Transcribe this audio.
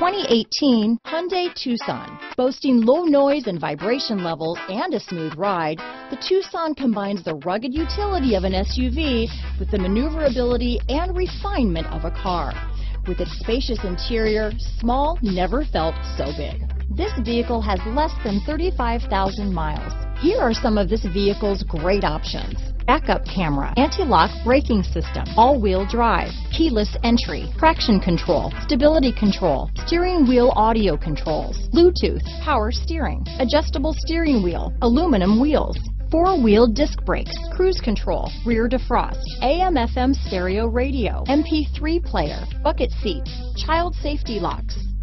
2018 Hyundai Tucson. Boasting low noise and vibration levels and a smooth ride, the Tucson combines the rugged utility of an SUV with the maneuverability and refinement of a car. With its spacious interior, small never felt so big. This vehicle has less than 35,000 miles. Here are some of this vehicle's great options: backup camera, anti-lock braking system, all-wheel drive, keyless entry, traction control, stability control, steering wheel audio controls, Bluetooth, power steering, adjustable steering wheel, aluminum wheels, four-wheel disc brakes, cruise control, rear defrost, AM/FM stereo radio, MP3 player, bucket seats, child safety locks,